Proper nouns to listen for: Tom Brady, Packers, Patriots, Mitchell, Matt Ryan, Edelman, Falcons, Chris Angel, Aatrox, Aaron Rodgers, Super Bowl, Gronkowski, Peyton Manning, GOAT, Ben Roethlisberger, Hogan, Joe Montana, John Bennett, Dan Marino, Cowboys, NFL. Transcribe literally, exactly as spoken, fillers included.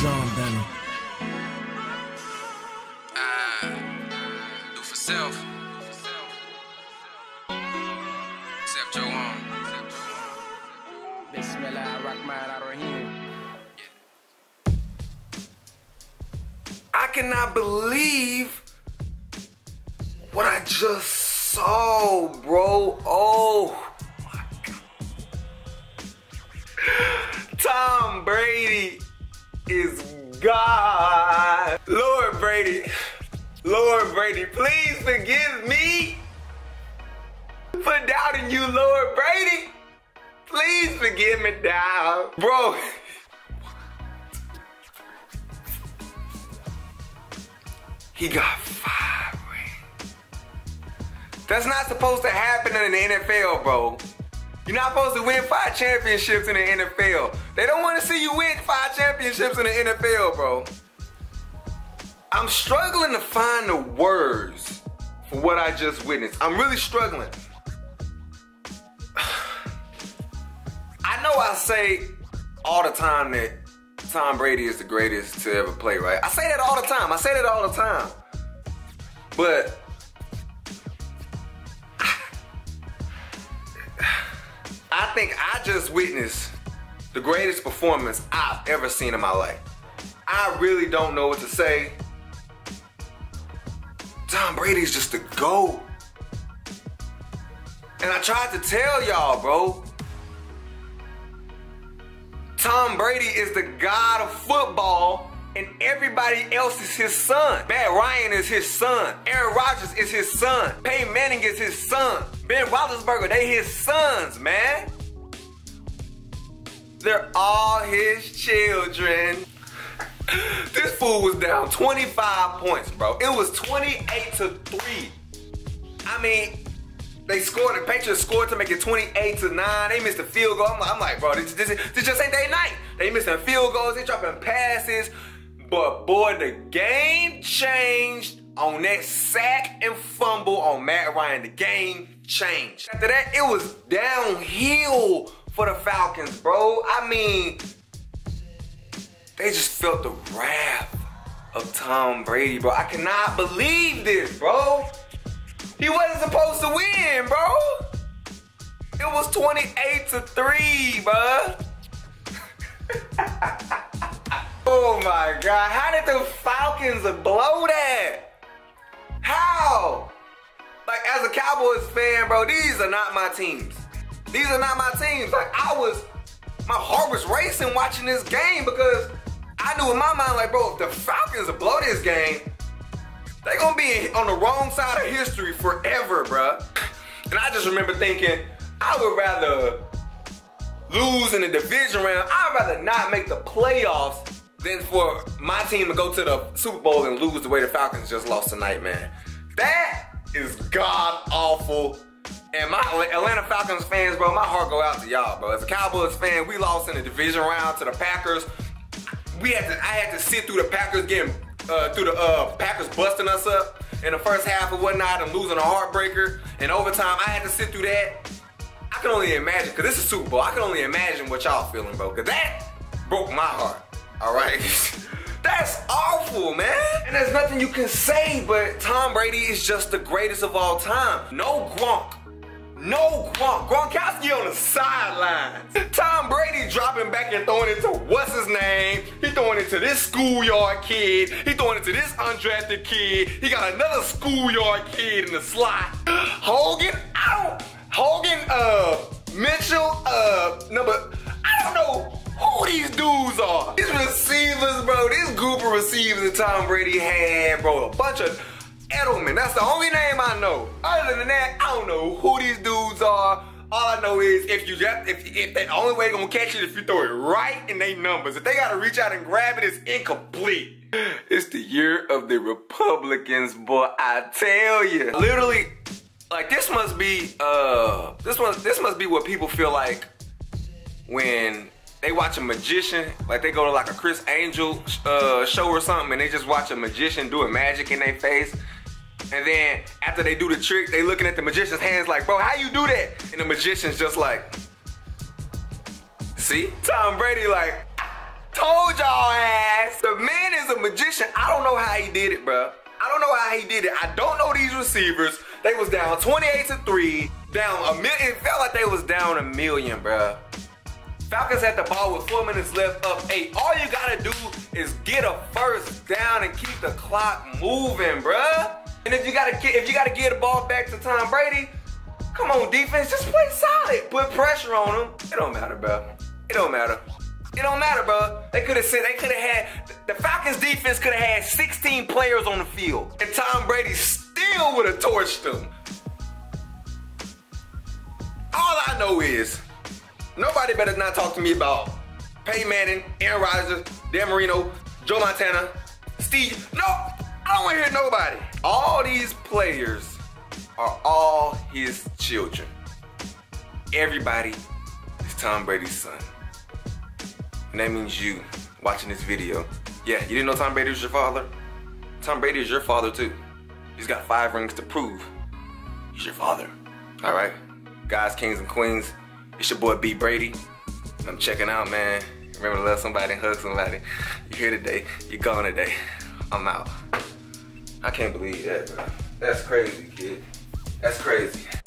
John Bennett. Ah, do for self. Except your own. They smell I rock mine out of here. I cannot believe what I just saw, bro. Oh my God. Tom Brady is God. Lord Brady, Lord Brady, please forgive me for doubting you, Lord Brady. Please forgive me, dog. Bro. He got five rings. That's not supposed to happen in the N F L, bro. You're not supposed to win five championships in the N F L. They don't want to see you win five championships in the N F L, bro. I'm struggling to find the words for what I just witnessed. I'm really struggling. I know I say all the time that Tom Brady is the greatest to ever play, right? I say that all the time. I say that all the time. But I think I just witnessed the greatest performance I've ever seen in my life. I really don't know what to say. Tom Brady's just the GOAT. And I tried to tell y'all, bro. Tom Brady is the god of football, and everybody else is his son. Matt Ryan is his son. Aaron Rodgers is his son. Peyton Manning is his son. Ben Roethlisberger, they his sons, man. They're all his children. This fool was down twenty-five points, bro. It was twenty-eight to three. I mean, they scored, the Patriots scored to make it twenty-eight to nine. They missed a field goal. I'm like, I'm like bro, this, this, this just ain't their night. They missing field goals, they dropping passes. But boy, the game changed on that sack and fumble on Matt Ryan. The game changed. After that, it was downhill for the Falcons, bro. I mean, they just felt the wrath of Tom Brady, bro. I cannot believe this, bro. He wasn't supposed to win, bro. It was twenty-eight to three, bro. Oh my God, how did the Falcons blow that? How? Like, as a Cowboys fan, bro, these are not my teams. These are not my teams. Like, I was, my heart was racing watching this game because I knew in my mind, like, bro, if the Falcons blow this game, they gonna be on the wrong side of history forever, bruh. And I just remember thinking, I would rather lose in the division round. I'd rather not make the playoffs than for my team to go to the Super Bowl and lose the way the Falcons just lost tonight, man. That is god-awful. And my Atlanta Falcons fans, bro, my heart go out to y'all, bro. As a Cowboys fan, we lost in the division round to the Packers. We had to, I had to sit through the Packers getting Uh, through the uh, Packers busting us up in the first half and whatnot and losing a heartbreaker. And overtime, I had to sit through that. I can only imagine, because this is Super Bowl, I can only imagine what y'all feeling, bro, because that broke my heart, all right? That's awful, man. And there's nothing you can say, but Tom Brady is just the greatest of all time. No Gronk. No Gronk. Gronkowski on the sidelines. Tom Brady dropping back and throwing it to what's his name. He throwing it to this schoolyard kid. He throwing it to this undrafted kid. He got another schoolyard kid in the slot. Hogan out. Hogan, uh, Mitchell, uh, number, I don't know who these dudes are. These receivers, bro, this group of receivers that Tom Brady had, bro, a bunch of Edelman, that's the only name I know. Other than that, I don't know who these dudes are. All I know is if you just, if, if the only way they're gonna catch it is if you throw it right in their numbers. If they gotta reach out and grab it, it's incomplete. It's the year of the Republicans, boy, I tell you. Literally, like this must be, uh, this must, this must be what people feel like when they watch a magician, like they go to like a Chris Angel uh, show or something, and they just watch a magician doing magic in their face. And then after they do the trick, they looking at the magician's hands like, bro, how you do that? And the magician's just like, see? Tom Brady like, told y'all ass. magician. I don't know how he did it, bro. I don't know how he did it. I don't know these receivers. They was down twenty-eight to three, down a million. It felt like they was down a million, bro. Falcons had the ball with four minutes left, up eight. All you gotta do is get a first down and keep the clock moving, bruh. And if you gotta get, if you gotta get the ball back to Tom Brady, come on defense, just play solid. Put pressure on him. It don't matter, bro. It don't matter. It don't matter, bro. They could have said, they could have had, the Falcons defense could have had sixteen players on the field, and Tom Brady still would have torched them. All I know is, nobody better not talk to me about Peyton Manning, Aaron Rodgers, Dan Marino, Joe Montana, Steve. No, I don't want to hear nobody. All these players are all his children. Everybody is Tom Brady's son. And that means you watching this video. Yeah, you didn't know Tom Brady was your father? Tom Brady is your father too. He's got five rings to prove he's your father. All right, guys, kings and queens. It's your boy B Brady. I'm checking out, man. Remember to love somebody and hug somebody. You're here today, you're gone today. I'm out. I can't believe that, bro. That's crazy, kid. That's crazy.